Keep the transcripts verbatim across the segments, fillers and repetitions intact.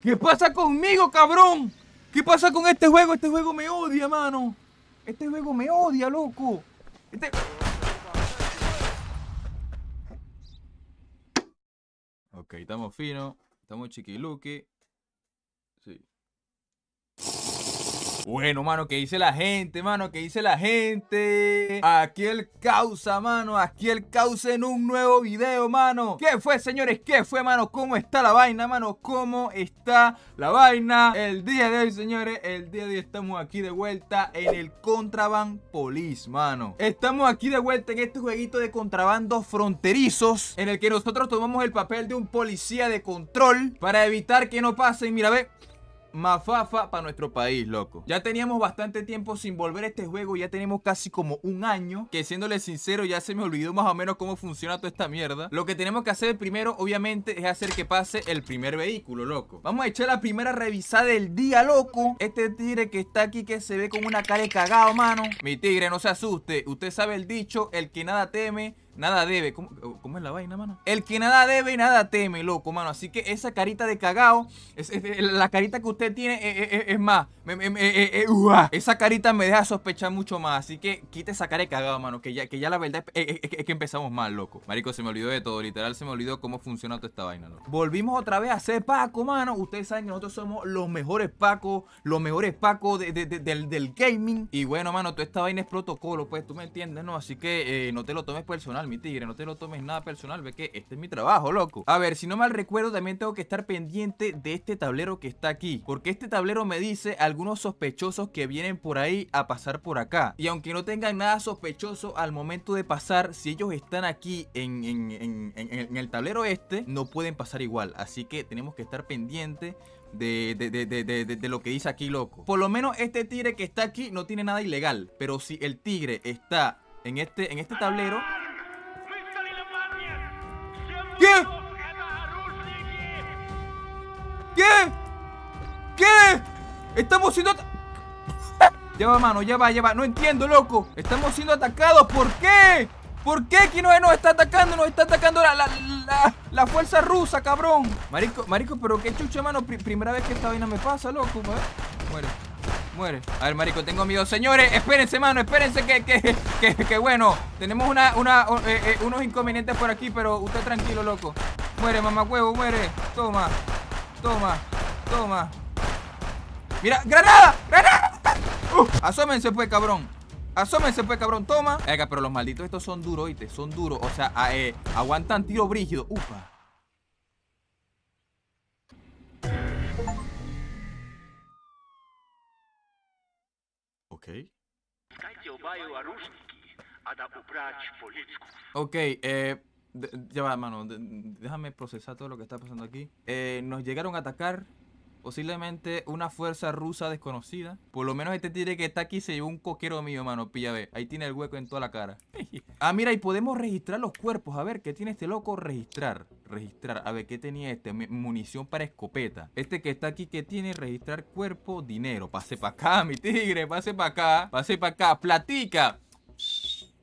¿Qué pasa conmigo, cabrón? ¿Qué pasa con este juego? Este juego me odia, mano. Este juego me odia, loco. Este... Ok, estamos finos. Estamos chiquiluki. Sí. Bueno, mano, ¿qué dice la gente, mano? ¿Qué dice la gente? Aquí el causa, mano. Aquí el causa en un nuevo video, mano. ¿Qué fue, señores? ¿Qué fue, mano? ¿Cómo está la vaina, mano? ¿Cómo está la vaina? El día de hoy, señores, el día de hoy estamos aquí de vuelta en el Contraband Police, mano. Estamos aquí de vuelta en este jueguito de contrabandos fronterizos, en el que nosotros tomamos el papel de un policía de control para evitar que no pasen, mira, ve, mafafa para nuestro país, loco. Ya teníamos bastante tiempo sin volver a este juego. Ya tenemos casi como un año, que siéndole sincero ya se me olvidó más o menos cómo funciona toda esta mierda. Lo que tenemos que hacer primero, obviamente, es hacer que pase el primer vehículo, loco. Vamos a echar la primera revisada del día, loco. Este tigre que está aquí, que se ve con una cara de cagado, mano. Mi tigre, no se asuste. Usted sabe el dicho, el que nada teme nada debe. ¿Cómo, ¿Cómo es la vaina, mano? El que nada debe, nada teme, loco, mano. Así que esa carita de cagao, es, es, la carita que usted tiene, es, es, es más, me, me, me, es, uh, esa carita me deja sospechar mucho más. Así que quita esa cara de cagao, mano, que ya, que ya la verdad es, es, es que empezamos mal, loco. Marico, se me olvidó de todo, literal, se me olvidó cómo funciona toda esta vaina, loco. Volvimos otra vez a ser Paco, mano. Ustedes saben que nosotros somos los mejores Pacos, los mejores Pacos de, de, de, del, del gaming. Y bueno, mano, toda esta vaina es protocolo, pues, tú me entiendes, ¿no? Así que eh, no te lo tomes personal, mi tigre, no te lo tomes nada personal. Ve que este es mi trabajo, loco. A ver, si no mal recuerdo, también tengo que estar pendiente de este tablero que está aquí, porque este tablero me dice algunos sospechosos que vienen por ahí a pasar por acá. Y aunque no tengan nada sospechoso al momento de pasar, si ellos están aquí en, en, en, en, en el tablero este, no pueden pasar igual. Así que tenemos que estar pendiente De, de, de, de, de, de lo que dice aquí, loco. Por lo menos este tigre que está aquí no tiene nada ilegal, pero si el tigre está en este, en este tablero... ¿Qué? ¿Qué? ¿Qué? Estamos siendo at... Ya va, mano, ya va, ya va. No entiendo, loco. Estamos siendo atacados. ¿Por qué? ¿Por qué que nos está atacando? Nos está atacando la, la, la, la fuerza rusa, cabrón. Marico, marico, pero qué chucha, mano. Pr primera vez que esta vaina me pasa, loco. ¿Eh? Muere. Muere. A ver, marico, tengo miedo. Señores, espérense, mano, espérense que, que, que, que bueno, tenemos una, una, eh, eh, unos inconvenientes por aquí, pero usted tranquilo, loco. Muere, mamá huevo, muere. Toma, toma, toma. Mira, granada, granada. Uh, asómense pues, cabrón. Asómense pues, cabrón, toma. Venga, pero los malditos estos son duros, oíste, son duros. O sea, eh, aguantan tiro brígido. Upa. Ok, eh, ya va, mano, déjame procesar todo lo que está pasando aquí. eh, Nos llegaron a atacar posiblemente una fuerza rusa desconocida. Por lo menos este tigre que está aquí se llevó un coquero mío, mano, pilla, ve. Ahí tiene el hueco en toda la cara. Ah, mira, y podemos registrar los cuerpos. A ver, ¿qué tiene este loco? Registrar, registrar, a ver, ¿qué tenía este? Munición para escopeta. Este que está aquí, ¿qué tiene? Registrar cuerpo, dinero. Pase para acá, mi tigre, pase para acá. Pase para acá, platica.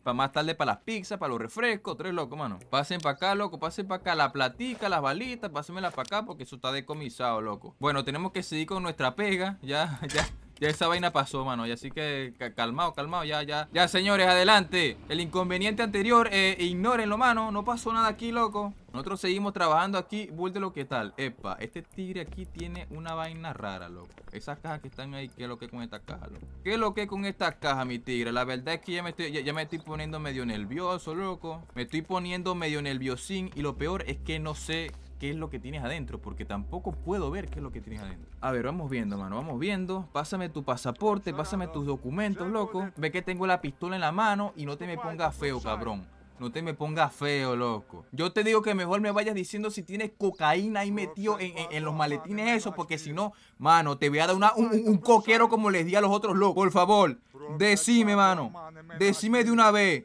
Para más tarde, para las pizzas, para los refrescos. Tres, loco, mano. Pasen para acá, loco. Pasen para acá. La platica, las balitas. Pásenmela para acá porque eso está decomisado, loco. Bueno, tenemos que seguir con nuestra pega. Ya, ya, ya esa vaina pasó, mano. Y así que calmado, calmado. Ya, ya. Ya, señores, adelante. El inconveniente anterior, eh, ignórenlo, mano. No pasó nada aquí, loco. Nosotros seguimos trabajando aquí. Vuelve lo que tal. Epa, este tigre aquí tiene una vaina rara, loco. Esas cajas que están ahí, ¿qué es lo que con esta caja, loco? ¿Qué es lo que con esta caja, mi tigre? La verdad es que ya me estoy, ya, ya me estoy poniendo medio nervioso, loco. Me estoy poniendo medio nerviosín. Y lo peor es que no sé qué es lo que tienes adentro, porque tampoco puedo ver qué es lo que tienes adentro. A ver, vamos viendo, mano, vamos viendo. Pásame tu pasaporte, pásame tus documentos, loco. Ve que tengo la pistola en la mano y no te me pongas feo, cabrón. No te me pongas feo, loco. Yo te digo que mejor me vayas diciendo si tienes cocaína ahí metido en, en, en los maletines eso, porque si no, mano, te voy a dar una, un, un coquero como les di a los otros locos. Por favor, decime, mano. Decime de una vez.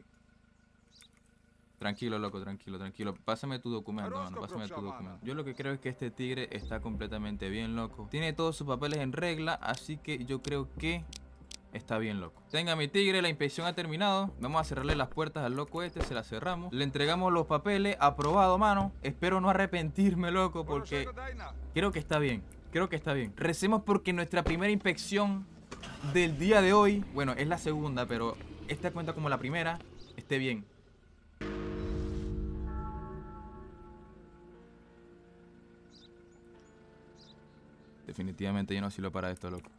Tranquilo, loco, tranquilo, tranquilo. Pásame tu documento, mano, pásame tu documento. Yo lo que creo es que este tigre está completamente bien, loco. Tiene todos sus papeles en regla, así que yo creo que... está bien, loco. Tenga, mi tigre, la inspección ha terminado. Vamos a cerrarle las puertas al loco este. Se las cerramos. Le entregamos los papeles. Aprobado, mano. Espero no arrepentirme, loco, porque creo que está bien. Creo que está bien. Recemos porque nuestra primera inspección del día de hoy, bueno, es la segunda, pero esta cuenta como la primera, esté bien. Definitivamente yo no sirvo para esto, loco.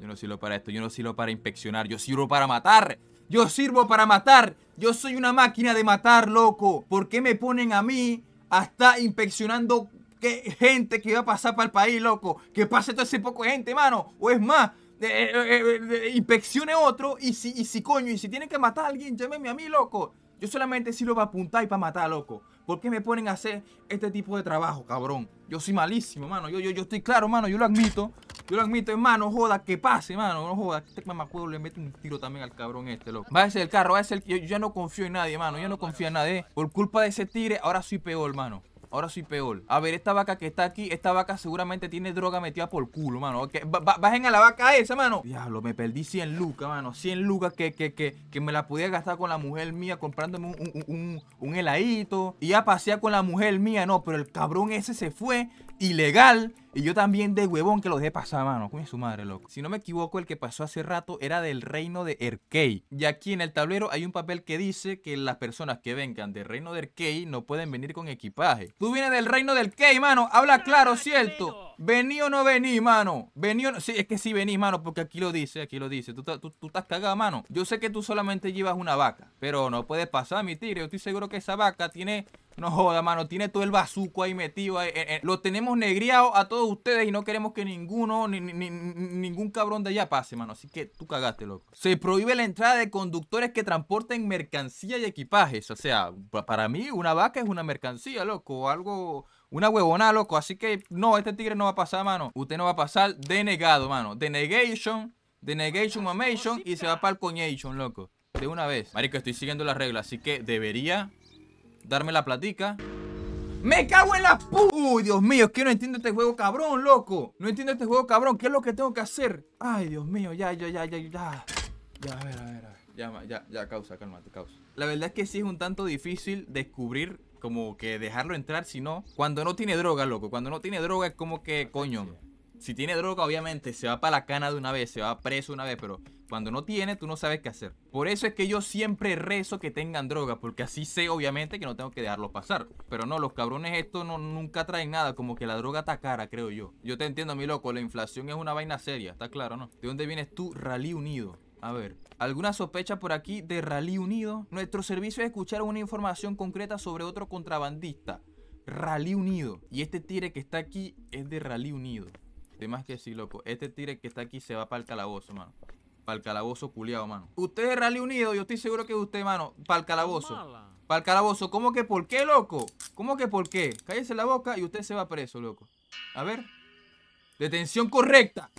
Yo no sirvo para esto, yo no sirvo para inspeccionar. Yo sirvo para matar. Yo sirvo para matar. Yo soy una máquina de matar, loco. ¿Por qué me ponen a mí a estar inspeccionando qué gente que va a pasar para el país, loco? Que pase todo ese poco de gente, mano. O es más, eh, eh, eh, inspeccione otro. Y si, y si coño, y si tienen que matar a alguien, llámeme a mí, loco. Yo solamente sirvo para apuntar y para matar, loco. ¿Por qué me ponen a hacer este tipo de trabajo, cabrón? Yo soy malísimo, mano. Yo, yo, yo estoy claro, mano. Yo lo admito. Yo lo admito, hermano. Joda, que pase, mano. No joda. Este mamacuevo le mete un tiro también al cabrón este, loco. Va a ser el carro, va a ser el... Yo, yo ya no confío en nadie, mano. Ya no confío en nadie. Por culpa de ese tigre, ahora soy peor, mano. Ahora soy peor. A ver, esta vaca que está aquí, esta vaca seguramente tiene droga metida por culo, mano. Okay. Bajen a la vaca esa, mano. Diablo, me perdí cien lucas, mano. cien lucas que, que, que, que me la podía gastar con la mujer mía comprándome un, un, un, un heladito. Y a pasear con la mujer mía, no. Pero el cabrón ese se fue ilegal. Y yo también de huevón que lo dejé pasar, mano. Coño su madre, loco. Si no me equivoco, el que pasó hace rato era del Reino de Erkei. Y aquí en el tablero hay un papel que dice que las personas que vengan del Reino de Erkei no pueden venir con equipaje. Tú vienes del Reino del Erkei, mano. Habla claro, ¿cierto? ¿Vení o no vení, mano? ¿Vení o no? Sí, es que sí venís, mano, porque aquí lo dice, aquí lo dice. Tú, tú, tú estás cagado, mano. Yo sé que tú solamente llevas una vaca, pero no puedes pasar, mi tigre. Yo estoy seguro que esa vaca tiene... No joda, mano, tiene todo el bazuco ahí metido ahí, eh, eh. Lo tenemos negriado a todos ustedes y no queremos que ninguno ni, ni, ningún cabrón de allá pase, mano. Así que tú cagaste, loco. Se prohíbe la entrada de conductores que transporten mercancía y equipajes. O sea, para mí una vaca es una mercancía, loco, o algo... Una huevona, loco. Así que no, este tigre no va a pasar, mano. Usted no va a pasar. Denegado, mano. Denegation, denegation, mamation. Y se va para el coñation, loco. De una vez. Marico, estoy siguiendo las reglas, así que debería... darme la platica. ¡Me cago en la pu! Uy, Dios mío, es que no entiendo este juego, cabrón, loco. No entiendo este juego, cabrón. ¿Qué es lo que tengo que hacer? Ay, Dios mío, ya, ya, ya, ya, ya. Ya, a ver, a ver, a ver. Ya, ya, ya, causa, cálmate, causa. La verdad es que sí es un tanto difícil descubrir, como que dejarlo entrar, si no. Cuando no tiene droga, loco. Cuando no tiene droga es como que, coño. Si tiene droga, obviamente, se va para la cana de una vez, se va preso una vez, pero cuando no tiene, tú no sabes qué hacer. Por eso es que yo siempre rezo que tengan droga, porque así sé, obviamente, que no tengo que dejarlos pasar. Pero no, los cabrones estos no, nunca traen nada, como que la droga está cara, creo yo. Yo te entiendo, mi loco, la inflación es una vaina seria, está claro, ¿no? ¿De dónde vienes tú, Rally Unido? A ver, ¿alguna sospecha por aquí de Rally Unido? Nuestro servicio es escuchar una información concreta sobre otro contrabandista, Rally Unido. Y este tigre que está aquí es de Rally Unido. De más que sí, loco. Este tigre que está aquí se va para el calabozo, mano. Para el calabozo culiado, mano. Usted es Rally Unido, yo estoy seguro que usted, mano. Para el calabozo. Para el calabozo. ¿Cómo que por qué, loco? ¿Cómo que por qué? Cállese la boca y usted se va preso, loco. A ver. Detención correcta.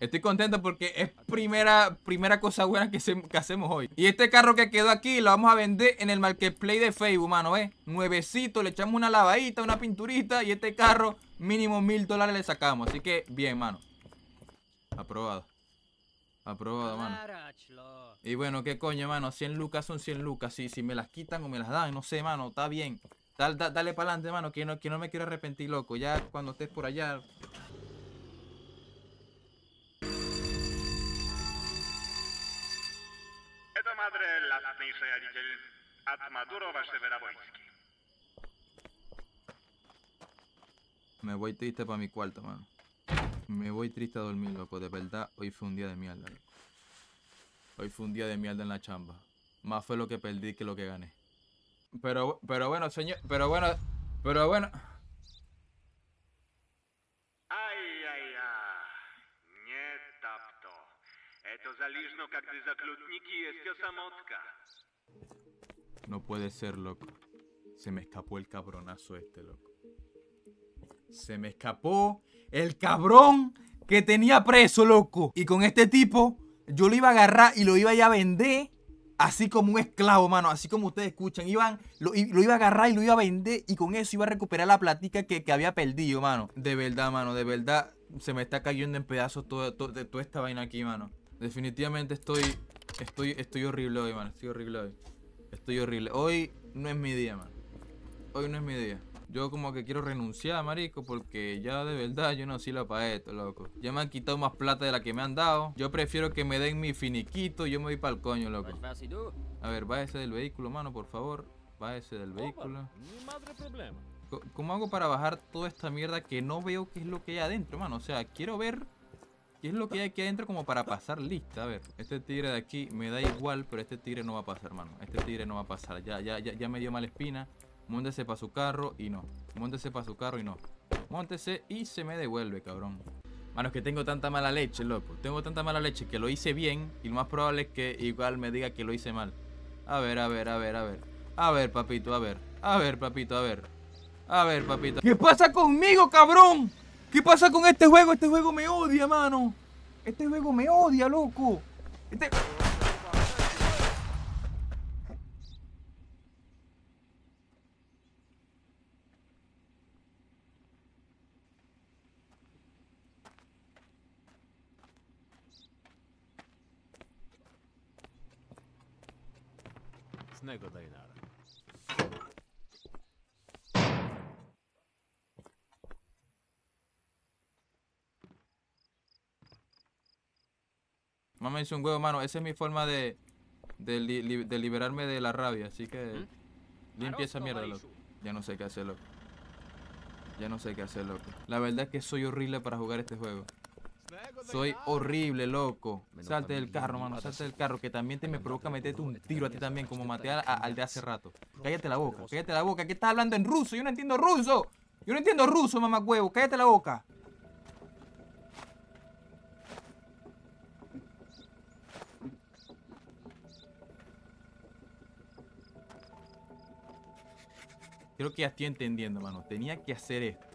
Estoy contento porque es primera, primera cosa buena que, se, que hacemos hoy. Y este carro que quedó aquí lo vamos a vender en el marketplace de Facebook, mano, ¿eh? Nuevecito, le echamos una lavadita, una pinturita. Y este carro mínimo mil dólares le sacamos. Así que bien, mano. Aprobado. Aprobado, mano. Y bueno, qué coño, mano. cien lucas son cien lucas. Si, si me las quitan o me las dan, no sé, mano. Está bien. Dale, dale para adelante, mano, que no, que no me quiero arrepentir, loco. Ya cuando estés por allá... Me voy triste para mi cuarto, mano. Me voy triste a dormir, loco. De verdad, hoy fue un día de mierda, loco. Hoy fue un día de mierda en la chamba. Más fue lo que perdí que lo que gané. Pero, pero bueno, señor. Pero bueno, pero bueno. No puede ser, loco. Se me escapó el cabronazo este, loco. Se me escapó el cabrón que tenía preso, loco. Y con este tipo, yo lo iba a agarrar y lo iba a ir a vender así como un esclavo, mano. Así como ustedes escuchan. Iban, lo, lo iba a agarrar y lo iba a vender. Y con eso iba a recuperar la platica que, que había perdido, mano. De verdad, mano, de verdad. Se me está cayendo en pedazos toda, toda, toda esta vaina aquí, mano. Definitivamente estoy, estoy, estoy horrible hoy, mano. Estoy horrible hoy. Estoy horrible. Hoy no es mi día, mano. Hoy no es mi día. Yo como que quiero renunciar, marico, porque ya de verdad yo no sirvo para esto, loco. Ya me han quitado más plata de la que me han dado. Yo prefiero que me den mi finiquito y yo me voy para el coño, loco. A ver, váyase del vehículo, mano, por favor. Váyase del vehículo. ¿Cómo hago para bajar toda esta mierda que no veo qué es lo que hay adentro, mano? O sea, quiero ver qué es lo que hay aquí adentro como para pasar lista. A ver, este tigre de aquí me da igual, pero este tigre no va a pasar, mano. Este tigre no va a pasar. Ya, ya, ya, ya me dio mala espina. Móntese para su carro y no. Móntese para su carro y no. Móntese y se me devuelve, cabrón. Mano, es que tengo tanta mala leche, loco. Tengo tanta mala leche que lo hice bien y lo más probable es que igual me diga que lo hice mal. A ver, a ver, a ver, a ver. A ver, papito, a ver. A ver, papito, a ver. A ver, papito. ¿Qué pasa conmigo, cabrón? ¿Qué pasa con este juego? Este juego me odia, mano. Este juego me odia, loco. Este... Mamá hizo un huevo, mano. Esa es mi forma de, de, li, de liberarme de la rabia. Así que limpia esa mierda, loco. Ya no sé qué hacer, loco. Ya no sé qué hacer, loco. La verdad es que soy horrible para jugar este juego. Soy horrible, loco. Salte del carro, mano. Salte del carro. Que también te me provoca meterte un tiro a ti también, como maté a, a, al de hace rato. Cállate la boca. Cállate la boca. ¿Qué estás hablando en ruso? Yo no entiendo ruso. Yo no entiendo ruso, mamá huevo. Cállate la boca. Creo que ya estoy entendiendo, mano. Tenía que hacer esto.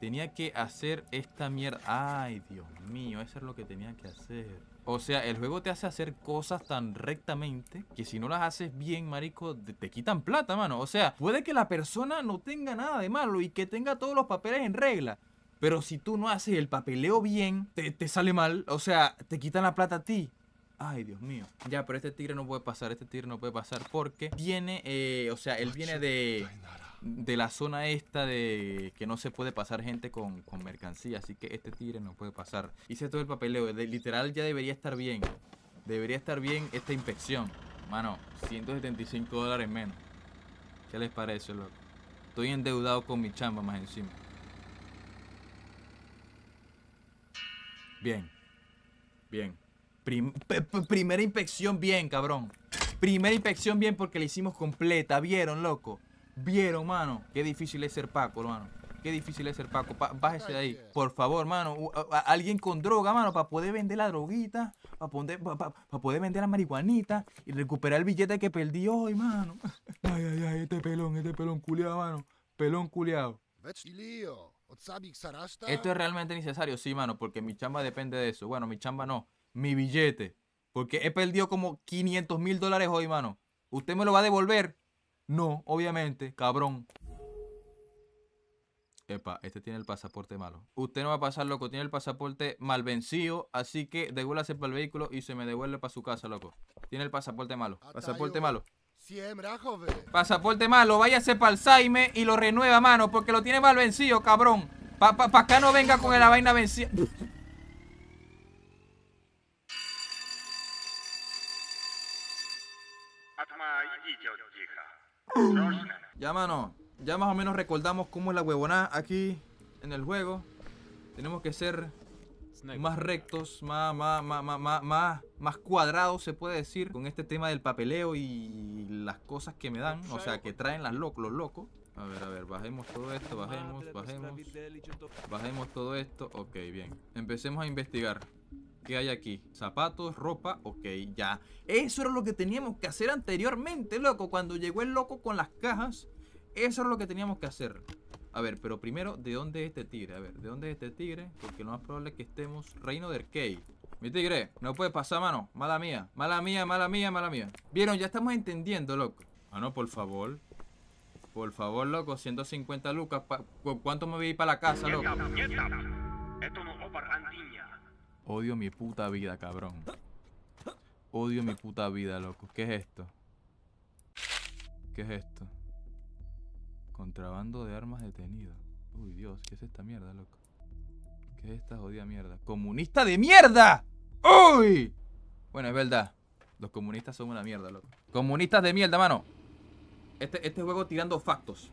Tenía que hacer esta mierda. Ay, Dios mío, eso es lo que tenía que hacer. O sea, el juego te hace hacer cosas tan rectamente que si no las haces bien, marico, te, te quitan plata, mano. O sea, puede que la persona no tenga nada de malo y que tenga todos los papeles en regla, pero si tú no haces el papeleo bien, te, te sale mal. O sea, te quitan la plata a ti. Ay, Dios mío. Ya, pero este tigre no puede pasar. Este tigre no puede pasar porque viene, eh, o sea, él viene de, de la zona esta de que no se puede pasar gente con, con mercancía. Así que este tigre no puede pasar. Hice todo el papeleo. De, literal, ya debería estar bien. Debería estar bien esta inspección. Mano, ciento setenta y cinco dólares menos. ¿Qué les parece, loco? Estoy endeudado con mi chamba más encima. Bien. Bien. Prim primera inspección bien, cabrón. Primera inspección bien porque la hicimos completa. ¿Vieron, loco? ¿Vieron, mano? Qué difícil es ser Paco, hermano. Qué difícil es ser Paco. Pa bájese de ahí. Por favor, mano. Alguien con droga, mano, para poder vender la droguita, para poder, pa pa pa poder vender la marihuanita y recuperar el billete que perdí hoy, mano. Ay, ay, ay, este pelón, este pelón culiado, mano. Pelón culiado. Esto es realmente necesario, sí, mano, porque mi chamba depende de eso. Bueno, mi chamba no. Mi billete. Porque he perdido como quinientos mil dólares hoy, mano. ¿Usted me lo va a devolver? No, obviamente, cabrón. Epa, este tiene el pasaporte malo. Usted no va a pasar, loco. Tiene el pasaporte mal vencido. Así que devuélvase para el vehículo y se me devuelve para su casa, loco. Tiene el pasaporte malo. Pasaporte malo. Pasaporte malo. Váyase para el Saime y lo renueva, mano. Porque lo tiene mal vencido, cabrón. Pa, pa, pa acá no venga con la vaina vencida. Ya, mano, ya más o menos recordamos cómo es la huevonada aquí en el juego. Tenemos que ser más rectos, más, más, más, más, más, más cuadrados, se puede decir, con este tema del papeleo y las cosas que me dan, o sea, que traen las lo los locos. A ver, a ver, bajemos todo esto, bajemos, bajemos, bajemos todo esto. Ok, bien, empecemos a investigar. ¿Qué hay aquí? Zapatos, ropa, ok, ya. Eso era lo que teníamos que hacer anteriormente, loco. Cuando llegó el loco con las cajas, eso era lo que teníamos que hacer. A ver, pero primero, ¿de dónde es este tigre? A ver, ¿de dónde es este tigre? Porque lo más probable es que estemos Reino del Erkei. Mi tigre, no puede pasar, mano. Mala mía, mala mía, mala mía, mala mía. Vieron, ya estamos entendiendo, loco. Ah, no, por favor. Por favor, loco, ciento cincuenta lucas. ¿Cuánto me voy a ir para la casa, loco? Esto no odio mi puta vida, cabrón. Odio mi puta vida, loco. ¿Qué es esto? ¿Qué es esto? Contrabando de armas detenido. Uy, Dios, ¿qué es esta mierda, loco? ¿Qué es esta jodida mierda? ¡Comunista de mierda! ¡Uy! Bueno, es verdad. Los comunistas son una mierda, loco. Comunistas de mierda, mano. Este, este juego tirando factos.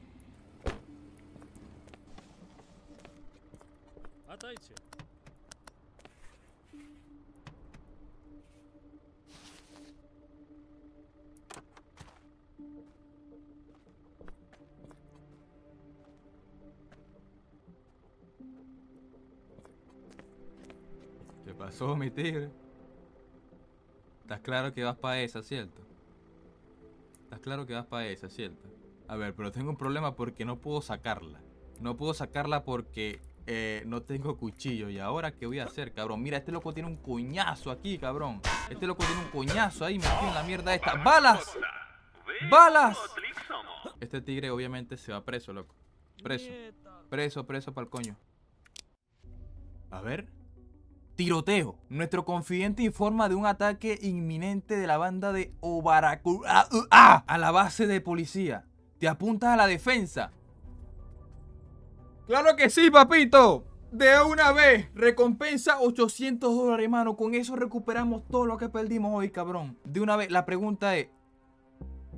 ¿Qué pasó, mi tigre? Estás claro que vas para esa, ¿cierto? Estás claro que vas para esa, ¿cierto? A ver, pero tengo un problema porque no puedo sacarla. No puedo sacarla porque... Eh, no tengo cuchillo. ¿Y ahora qué voy a hacer, cabrón? Mira, este loco tiene un coñazo aquí, cabrón. Este loco tiene un coñazo ahí, metido en la mierda esta. ¡Balas! ¡Balas! Este tigre obviamente se va preso, loco. Preso. Preso, preso para el coño. A ver. Tiroteo. Nuestro confidente informa de un ataque inminente de la banda de Obaracu ah, uh, ah, a la base de policía. Te apuntas a la defensa. ¡Claro que sí, papito! De una vez, recompensa ochocientos dólares, hermano. Con eso recuperamos todo lo que perdimos hoy, cabrón. De una vez, la pregunta es...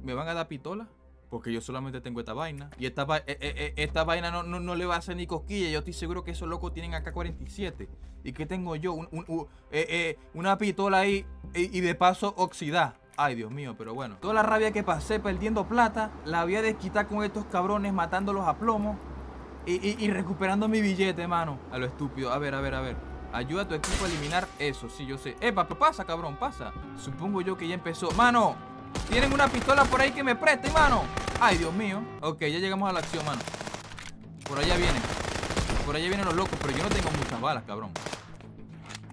¿Me van a dar pistola? Porque yo solamente tengo esta vaina. Y esta, va eh, eh, esta vaina no, no, no le va a hacer ni cosquilla. Yo estoy seguro que esos locos tienen A K cuarenta y siete. ¿Y qué tengo yo? Un, un, un, eh, eh, una pistola ahí y, y de paso oxidar. Ay, Dios mío, pero bueno. Toda la rabia que pasé perdiendo plata, la había de quitar con estos cabrones matándolos a plomo. Y, y, y recuperando mi billete, mano. A lo estúpido. A ver, a ver, a ver. Ayuda a tu equipo a eliminar eso. Sí, yo sé. Epa, pero pasa, cabrón, pasa. Supongo yo que ya empezó. Mano, tienen una pistola por ahí que me presten, mano. Ay, Dios mío. Ok, ya llegamos a la acción, mano. Por allá vienen. Por allá vienen los locos, pero yo no tengo muchas balas, cabrón.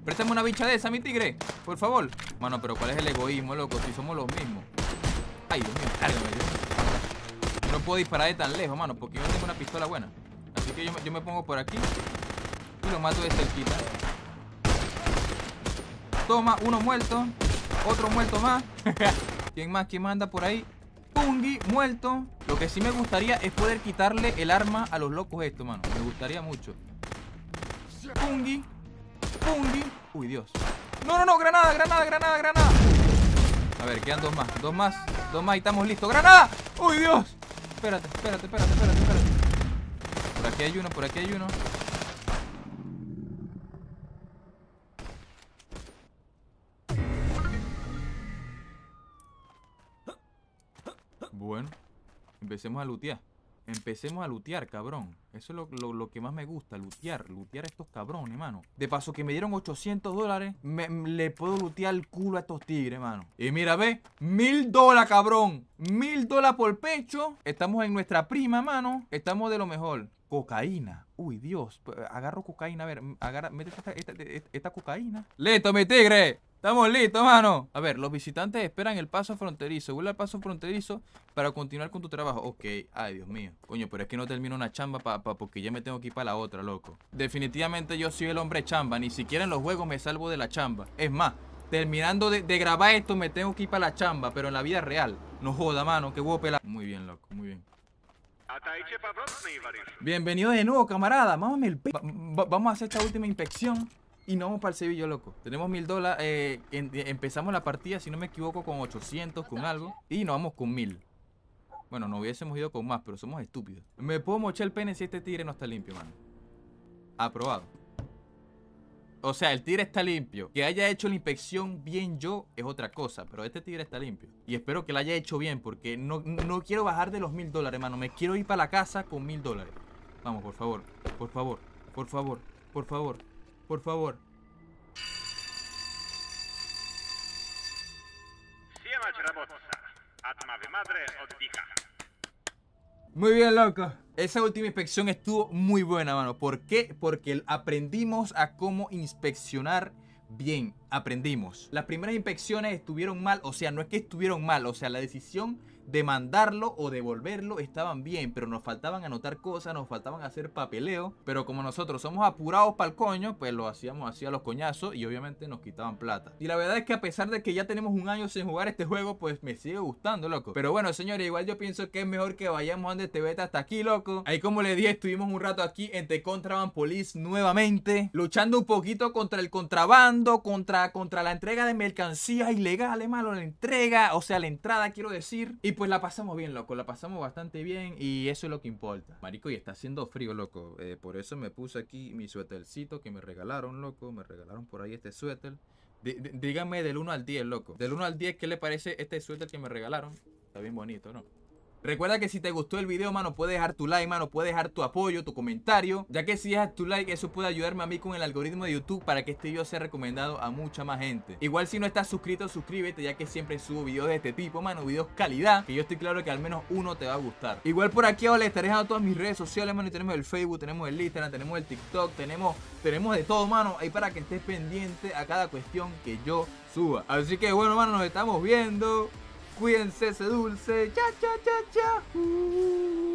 Préstame una bicha de esa, mi tigre. Por favor. Mano, pero ¿cuál es el egoísmo, loco? Si somos los mismos. Ay, Dios mío. Cárgame, Dios. Yo no puedo disparar de tan lejos, mano, porque yo no tengo una pistola buena. Así que yo, yo me pongo por aquí y lo mato de cerquita. Toma, uno muerto. Otro muerto más. ¿Quién más? ¿Quién manda por ahí? Pungi, muerto. Lo que sí me gustaría es poder quitarle el arma a los locos esto, mano. Me gustaría mucho. Pungi. Pungi. Uy, Dios. No, no, no. Granada, granada, granada, granada. A ver, quedan dos más. Dos más. Dos más y estamos listos. ¡Granada! ¡Uy, Dios! Espérate, espérate, espérate, espérate, espérate. Por aquí hay uno, por aquí hay uno. Bueno, empecemos a lootear. Empecemos a lootear, cabrón. Eso es lo, lo, lo que más me gusta, lootear. Lootear a estos cabrones, mano. De paso que me dieron ochocientos dólares, me, me, le puedo lootear el culo a estos tigres, mano. Y mira, ve, mil dólares, cabrón. Mil dólares por pecho. Estamos en nuestra prima, mano. Estamos de lo mejor. Cocaína. Uy, Dios. Agarro cocaína. A ver, agarra, métete esta, esta, esta, esta cocaína. ¡Listo, mi tigre! ¡Estamos listos, mano! A ver, los visitantes esperan el paso fronterizo. Vuelve al paso fronterizo para continuar con tu trabajo. Ok. Ay, Dios mío. Coño, pero es que no termino una chamba pa, pa, porque ya me tengo que ir para la otra, loco. Definitivamente yo soy el hombre chamba. Ni siquiera en los juegos me salvo de la chamba. Es más, terminando de, de grabar esto me tengo que ir para la chamba, pero en la vida real. No joda, mano. Qué huevo pelado. Muy bien, loco. Muy bien. Bienvenido de nuevo, camarada. Mámame el pe... va va Vamos a hacer esta última inspección y nos vamos para el Sevilla, loco. Tenemos mil dólares. eh, em Empezamos la partida, si no me equivoco, con ochocientos, con algo. Y nos vamos con mil. Bueno, nos hubiésemos ido con más, pero somos estúpidos. Me puedo mochar el pene si este tigre no está limpio, mano. Aprobado. O sea, el tigre está limpio. Que haya hecho la inspección bien yo es otra cosa, pero este tigre está limpio. Y espero que la haya hecho bien, porque no, no quiero bajar de los mil dólares, mano. Me quiero ir para la casa con mil dólares. Vamos, por favor, por favor, por favor, por favor, por favor. Muy bien, loco. Esa última inspección estuvo muy buena, mano. ¿Por qué? Porque aprendimos a cómo inspeccionar bien. Aprendimos. Las primeras inspecciones estuvieron mal. O sea, no es que estuvieron mal. O sea, la decisión demandarlo o devolverlo estaban bien, pero nos faltaban anotar cosas, nos faltaban hacer papeleo. Pero como nosotros somos apurados para el coño, pues lo hacíamos así a los coñazos y obviamente nos quitaban plata. Y la verdad es que a pesar de que ya tenemos un año sin jugar este juego, pues me sigue gustando, loco. Pero bueno, señores, igual yo pienso que es mejor que vayamos donde este beta hasta aquí, loco. Ahí como les dije, estuvimos un rato aquí en The Contraband Police nuevamente, luchando un poquito contra el contrabando, contra, contra la entrega de mercancías ilegales, malo, la entrega, o sea, la entrada, quiero decir. Y pues la pasamos bien, loco, la pasamos bastante bien y eso es lo que importa. Marico, y está haciendo frío, loco, eh, por eso me puse aquí mi suétercito que me regalaron, loco, me regalaron por ahí este suéter. D díganme del uno al diez, loco. Del uno al diez, ¿qué le parece este suéter que me regalaron? Está bien bonito, ¿no? Recuerda que si te gustó el video, mano, puedes dejar tu like, mano, puedes dejar tu apoyo, tu comentario, ya que si dejas tu like, eso puede ayudarme a mí con el algoritmo de YouTube para que este video sea recomendado a mucha más gente. Igual si no estás suscrito, suscríbete, ya que siempre subo videos de este tipo, mano, videos calidad, que yo estoy claro que al menos uno te va a gustar. Igual por aquí ahora les estaré dejando todas mis redes sociales, mano, y tenemos el Facebook, tenemos el Instagram, tenemos el TikTok, tenemos, tenemos de todo, mano, ahí para que estés pendiente a cada cuestión que yo suba. Así que bueno, mano, nos estamos viendo. Cuídense ese dulce. Cha, cha, cha, cha. Uh.